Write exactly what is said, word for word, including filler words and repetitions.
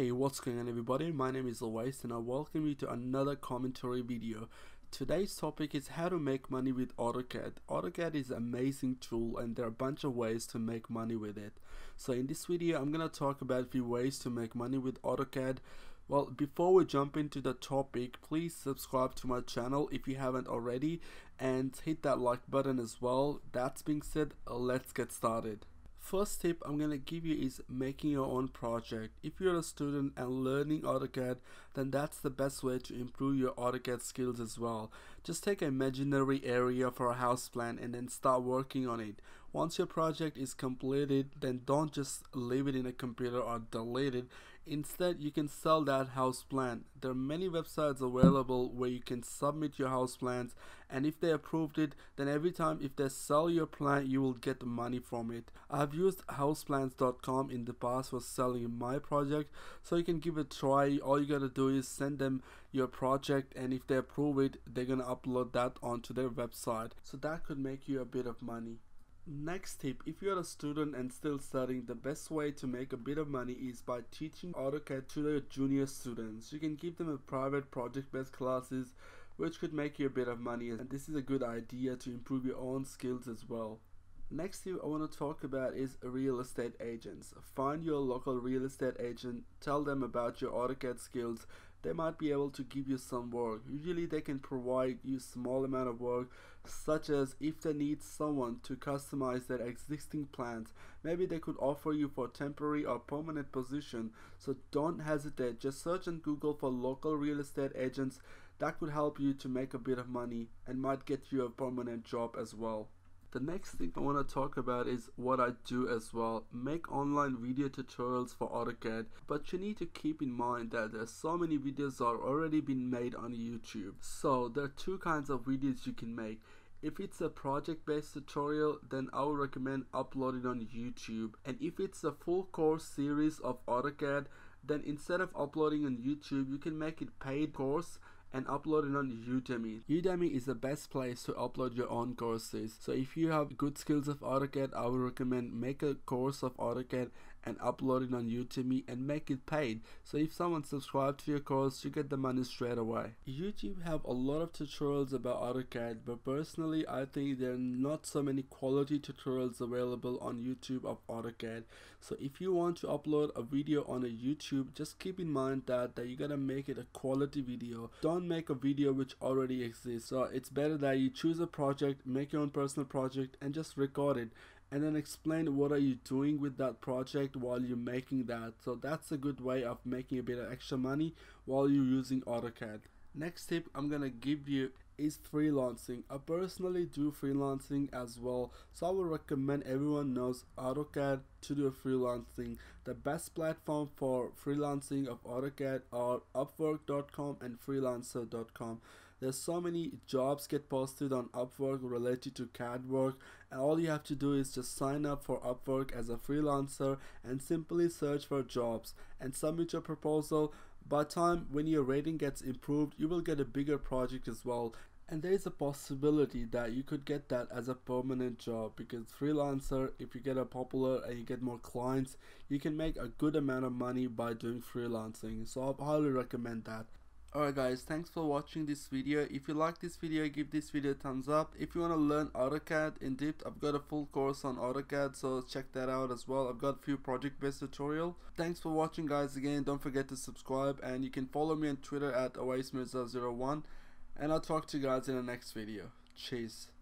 Hey, what's going on everybody? My name is Awais and I welcome you to another commentary video. Today's topic is how to make money with AutoCAD. AutoCAD is an amazing tool and there are a bunch of ways to make money with it. So in this video, I'm going to talk about a few ways to make money with AutoCAD. Well, before we jump into the topic, please subscribe to my channel if you haven't already and hit that like button as well. That being said, let's get started. First tip I'm going to give you is making your own project. If you're a student and learning AutoCAD, then that's the best way to improve your AutoCAD skills as well. Just take an imaginary area for a house plan and then start working on it. Once your project is completed, then don't just leave it in a computer or delete it. Instead, you can sell that house plan. There are many websites available where you can submit your house plans, and if they approved it, then every time if they sell your plan, you will get money from it. I've used houseplans dot com in the past for selling my project, so you can give it a try. All you gotta do is send them your project, and if they approve it, they're gonna upload that onto their website. So that could make you a bit of money. Next tip, if you're a student and still studying, the best way to make a bit of money is by teaching AutoCAD to your junior students. You can give them a private project-based classes, which could make you a bit of money, and this is a good idea to improve your own skills as well. Next thing I want to talk about is real estate agents. Find your local real estate agent, tell them about your AutoCAD skills. They might be able to give you some work. Usually they can provide you small amount of work, such as if they need someone to customize their existing plans. Maybe they could offer you for temporary or permanent position. So don't hesitate, just search on Google for local real estate agents. That could help you to make a bit of money and might get you a permanent job as well. The next thing I want to talk about is what I do as well. Make online video tutorials for AutoCAD, but you need to keep in mind that there's so many videos that are already been made on YouTube. So there are two kinds of videos you can make. If it's a project-based tutorial, then I would recommend uploading on YouTube. And if it's a full course series of AutoCAD, then instead of uploading on YouTube, you can make it paid course and upload it on Udemy. Udemy is the best place to upload your own courses. So if you have good skills of AutoCAD, I would recommend make a course of AutoCAD and upload it on Udemy and make it paid. So if someone subscribes to your course, you get the money straight away. YouTube have a lot of tutorials about AutoCAD, but personally I think there are not so many quality tutorials available on YouTube of AutoCAD. So if you want to upload a video on a YouTube, just keep in mind that, that you gotta make it a quality video. Don't make a video which already exists. So it's better that you choose a project, make your own personal project and just record it, and then explain what are you doing with that project while you're making that. So that's a good way of making a bit of extra money while you're using AutoCAD. Next tip I'm gonna give you is freelancing. I personally do freelancing as well, so I would recommend everyone knows AutoCAD to do freelancing. The best platform for freelancing of AutoCAD are upwork dot com and freelancer dot com. There's so many jobs get posted on Upwork related to C A D work, and all you have to do is just sign up for Upwork as a freelancer and simply search for jobs and submit your proposal. By time when your rating gets improved, you will get a bigger project as well. And there is a possibility that you could get that as a permanent job, because freelancer, if you get a popular and you get more clients, you can make a good amount of money by doing freelancing. So I highly recommend that. Alright guys, thanks for watching this video. If you like this video, give this video a thumbs up. If you want to learn AutoCAD in depth, I've got a full course on AutoCAD, so check that out as well. I've got a few project-based tutorial. Thanks for watching guys again. Don't forget to subscribe, and you can follow me on Twitter at Awais Mirza zero one, and I'll talk to you guys in the next video. Cheers.